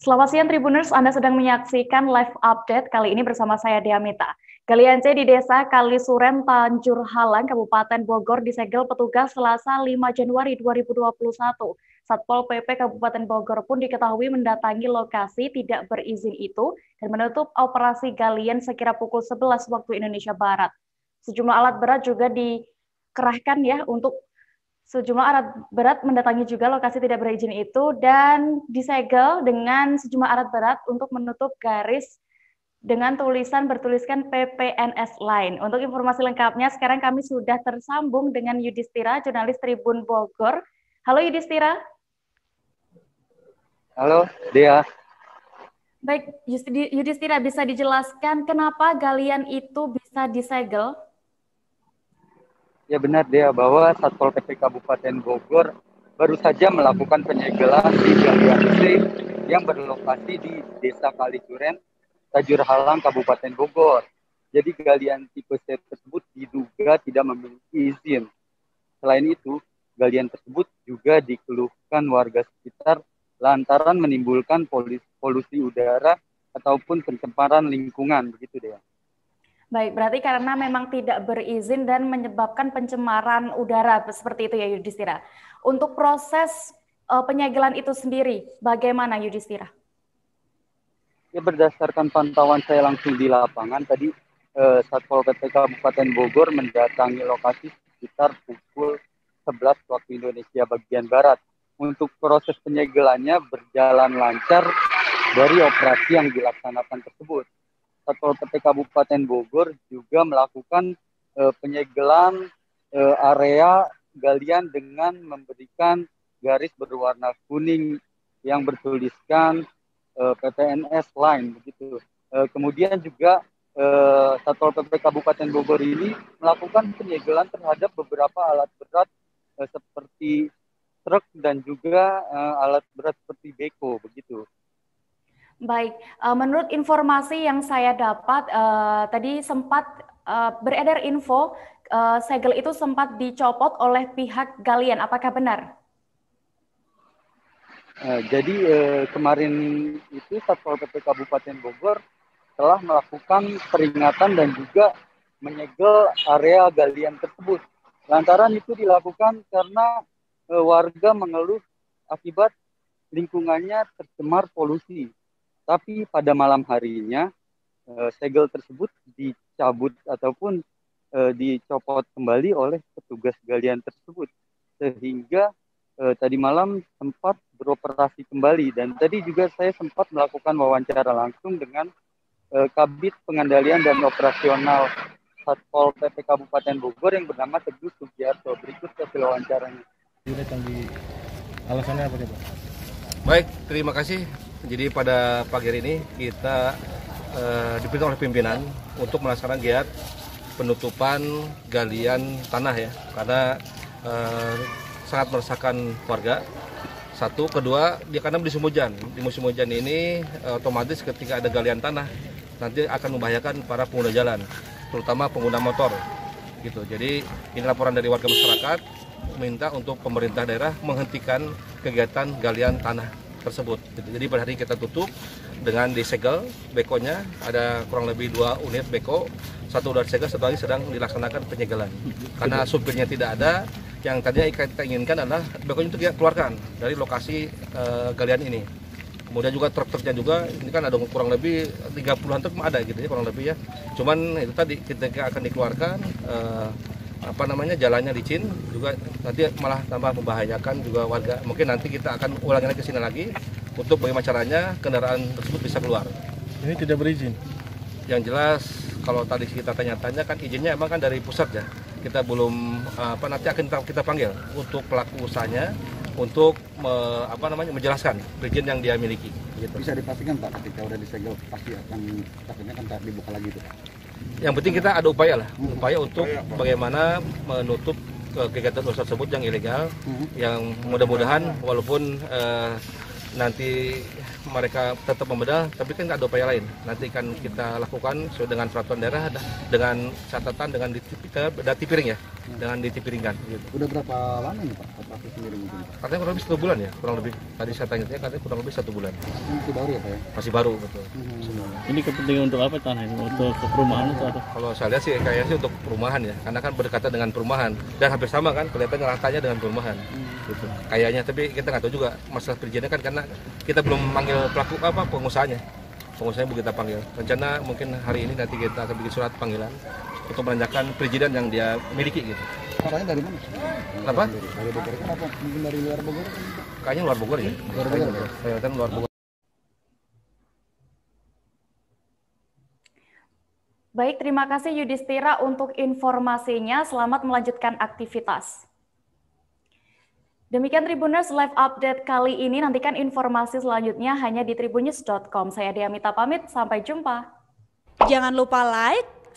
Selamat siang Tribuners, Anda sedang menyaksikan live update kali ini bersama saya Diamita. Galian C di Desa Kalisuren, Tanjurhalang, Kabupaten Bogor disegel petugas Selasa 5 Januari 2021. Satpol PP Kabupaten Bogor pun diketahui mendatangi lokasi tidak berizin itu dan menutup operasi Galian sekira pukul 11 waktu Indonesia Barat. Sejumlah alat berat juga dikerahkan ya untuk sejumlah alat berat mendatangi juga lokasi tidak berizin itu dan disegel dengan sejumlah alat berat untuk menutup garis dengan tulisan bertuliskan PPNS Line. Untuk informasi lengkapnya sekarang kami sudah tersambung dengan Yudhistira, jurnalis Tribun Bogor. Halo Yudhistira. Halo, Dea. Baik, Yudhistira bisa dijelaskan kenapa Galian itu bisa disegel? Ya benar Dea, bahwa Satpol PP Kabupaten Bogor baru saja melakukan penyegelan di Galian C yang berlokasi di Desa Kalisuren, Tanjurhalang, Kabupaten Bogor. Jadi galian tipe C tersebut diduga tidak memiliki izin. Selain itu, galian tersebut juga dikeluhkan warga sekitar lantaran menimbulkan polusi udara ataupun pencemaran lingkungan, begitu Dea. Baik, berarti karena memang tidak berizin dan menyebabkan pencemaran udara, seperti itu ya Yudhistira. Untuk proses penyegelan itu sendiri, bagaimana Yudhistira? Ya, berdasarkan pantauan saya langsung di lapangan, tadi Satpol PP Kabupaten Bogor mendatangi lokasi sekitar pukul 11 waktu Indonesia bagian Barat. Untuk proses penyegelannya berjalan lancar dari operasi yang dilaksanakan tersebut. Satpol PP Kabupaten Bogor juga melakukan penyegelan area galian dengan memberikan garis berwarna kuning yang bertuliskan PPNS Line, begitu. Kemudian juga Satpol PP Kabupaten Bogor ini melakukan penyegelan terhadap beberapa alat berat seperti truk dan juga alat berat seperti beko, begitu. Baik, menurut informasi yang saya dapat, tadi sempat beredar info segel itu sempat dicopot oleh pihak Galian, apakah benar? Jadi kemarin itu Satpol PP Kabupaten Bogor telah melakukan peringatan dan juga menyegel area Galian tersebut. Lantaran itu dilakukan karena warga mengeluh akibat lingkungannya tercemar polusi. Tapi pada malam harinya segel tersebut dicabut ataupun dicopot kembali oleh petugas Galian tersebut. Sehingga tadi malam sempat beroperasi kembali. Dan tadi juga saya sempat melakukan wawancara langsung dengan Kabid Pengendalian dan Operasional Satpol PP Kabupaten Bogor yang bernama Teguh Sugiarto. Berikut hasil wawancaranya. Alasannya apa ya, Pak? Baik, terima kasih. Jadi pada pagi hari ini kita diperintah oleh pimpinan untuk melaksanakan giat penutupan galian tanah ya, karena sangat meresahkan warga. Satu, kedua, karena musim hujan. Di musim hujan ini otomatis ketika ada galian tanah nanti akan membahayakan para pengguna jalan, terutama pengguna motor, gitu. Jadi ini laporan dari warga masyarakat minta untuk pemerintah daerah menghentikan kegiatan galian tanah tersebut. Jadi pada hari kita tutup dengan disegel bekonya, ada kurang lebih 2 unit beko, 1 udah disegel, 1 lagi sedang dilaksanakan penyegelan. Karena supirnya tidak ada, yang tadinya kita inginkan adalah bekonya itu kita keluarkan dari lokasi galian ini. Kemudian juga truk-truknya juga, ini kan ada kurang lebih 30-an truk ada gitu ya, kurang lebih ya. Cuman itu tadi kita akan dikeluarkan, jalannya licin juga, nanti malah tambah membahayakan juga warga. Mungkin nanti kita akan ulangi ke sini lagi untuk bagaimana caranya kendaraan tersebut bisa keluar. Ini tidak berizin. Yang jelas kalau tadi kita tanya-tanya kan izinnya emang kan dari pusat ya. Kita belum nanti akan kita panggil untuk pelaku usahanya untuk menjelaskan izin yang dia miliki. Gitu. Bisa dipastikan Pak ketika udah disegel pasti akan akhirnya kan tak dibuka lagi itu. Yang penting kita ada upaya untuk bagaimana menutup kegiatan usaha tersebut yang ilegal, yang mudah-mudahan walaupun nanti mereka tetap membedal, tapi kan ada upaya lain. Nanti kan kita lakukan sesuai dengan peraturan daerah, dengan catatan, dengan dati piring ya. dan di TV ringan. Gitu. Udah berapa lama nih Pak? Operasi sendiri mungkin Pak? Katanya kurang lebih 1 bulan ya, kurang lebih. Tadi saya tanya katanya kurang lebih 1 bulan. Masih baru ya Pak ya? Masih baru, betul. Ini kepentingan untuk apa tanah ini? Untuk perumahan atau apa? Kalau saya lihat sih kayaknya sih untuk perumahan ya, karena kan berdekatan dengan perumahan dan hampir sama kan kelihatannya ratanya dengan perumahan. Gitu. Kayaknya, tapi kita nggak tahu juga masalah perizinannya kan karena kita belum manggil pelaku apa pengusahanya. Pengusahanya belum kita panggil. Rencana mungkin hari ini nanti kita akan bikin surat panggilan untuk menanyakan perizinan yang dia miliki gitu. Orangnya dari mana? Apa? Dari Bogor apa? Mungkin dari luar Bogor? Kayaknya luar Bogor ya. Luar Bogor. Kayaknya luar Bogor. Baik, terima kasih Yudhistira untuk informasinya. Selamat melanjutkan aktivitas. Demikian Tribuners Live Update kali ini. Nantikan informasi selanjutnya hanya di tribunews.com. Saya Diamita pamit, sampai jumpa. Jangan lupa like,